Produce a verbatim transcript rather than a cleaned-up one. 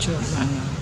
cho bạn